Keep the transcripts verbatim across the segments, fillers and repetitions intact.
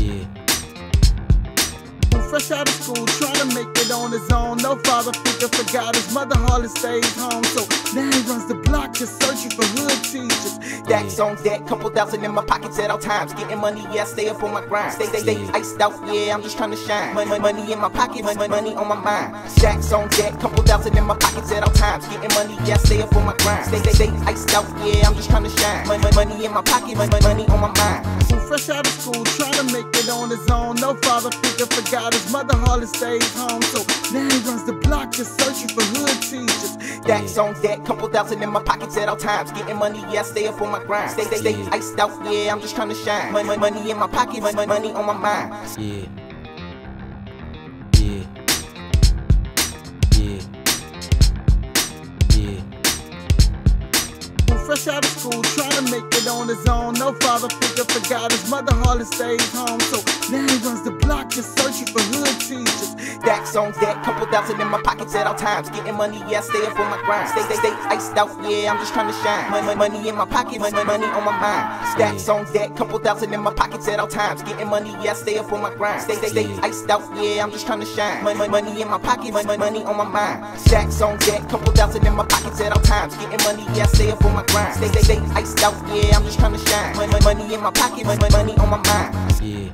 Yeah. Fresh out of school, trying to make it on his own. No father figure, forgot his mother hardly stays home. So now he runs the block just searching for hood teachers. Dax on deck, couple thousand in my pockets at all times. Getting money, yeah, I stay up on my grind. Stay, stay, stay iced out, yeah, I'm just trying to shine. Money, money in my pocket, money, money on my mind. Dax on deck, couple thousand in my pockets at all times. Getting money, yeah, I stay up on my grind. Stay, stay, stay iced out, yeah, I'm just trying to shine. Money, money in my pocket, money, money on my mind. So fresh out of school, trying to make it on his own. No father figure, forgot his mother hardly stays home, so now he runs the block just searching for hood teachers. Dax on deck, couple thousand in my pockets at all times. Getting money, yeah, I stay up on my grind. Stay, stay, stay iced out, yeah, I'm just trying to shine. Money, money in my pocket, money, money on my mind. Yeah. Yeah. Yeah. Yeah. Fresh out of school, trying to make it on his own. No father figure, forgot his mother hardly stays home, so now he runs the block just searching for hood teachers. Dax on deck, couple thousand in my pockets at all times. Getting money, yeah, I stay up on my grind. Stay, stay, stay iced out, yeah, I'm just trying to shine. Money, money in my pocket, money, money on my mind. Dax on deck, couple thousand in my pockets at all times. Getting money, yeah, I stay up on my grind. Stay, stay, stay iced out, yeah, I'm just trying to shine. Money, money in my pocket, money, money on my mind. Dax on deck, couple thousand in my pockets at all times. Getting money, yeah, I stay up on my grind. Stay, stay, stay iced out, yeah, I'm just trying to shine. Money, money in my pocket, money, money on my mind. Yeah.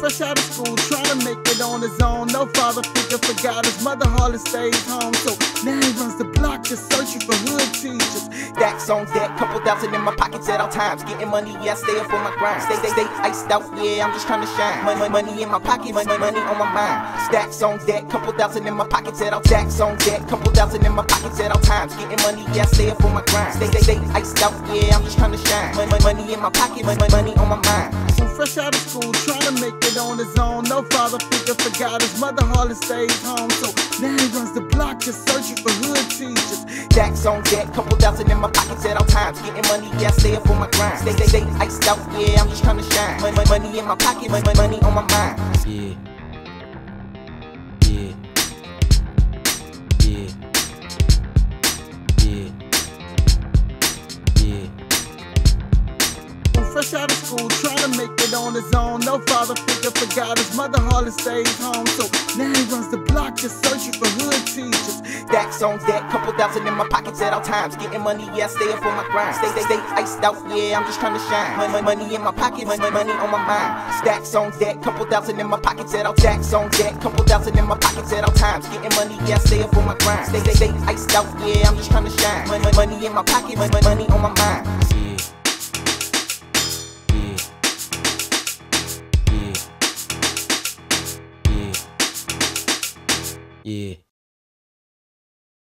Fresh out of school, trying to make it on his own. No father figure, forgot his mother hardly stays home. So now he runs the block just searching for hood teachers. Dax on deck, couple thousand in my pockets at all times. Getting money, yeah, I stay up on my grind. Stay, stay, stay iced out, yeah, I'm just trying to shine. Money, money in my pocket, money, money on my mind. Dax on deck, couple thousand in my pockets at all. Dax on deck, couple thousand in my pockets at all times. Getting money, yeah, I stay up on my grind. Stay, stay, stay iced out, yeah, I'm just trying to shine. Money, money in my pocket, money, money on my mind. So fresh out of school, trying to make it on his own. No father figure, forgot his mother hardly stays home, so now he runs the block just searching for hood teachers. Dax on deck, couple thousand in my pockets at all times. Getting money, yeah, I stay up on my grind. Stay, stay, stay iced out, yeah, I'm just trying to shine. Money, money in my pocket, money, money on my mind. Yeah. Yeah. Yeah. Fresh out of school, trying to make it on his own. No father figure, forgot his mother hardly stays home, so now he runs the block just searching for hood teachers. Dax on deck, couple thousand in my pockets at all times. Getting money, yeah, I stay up on my grind. Stay, stay, stay iced out, yeah, I'm just trying to shine. Money, money in my pocket, money, money on my mind. Dax on deck, couple thousand in my pockets at all. Dax on deck, couple thousand in my pockets at all times. Getting money, yeah, I stay up on my grind. Stay, stay, stay iced out, yeah, I'm just trying to shine. Money, money in my pocket, money, money on my mind. Yeah.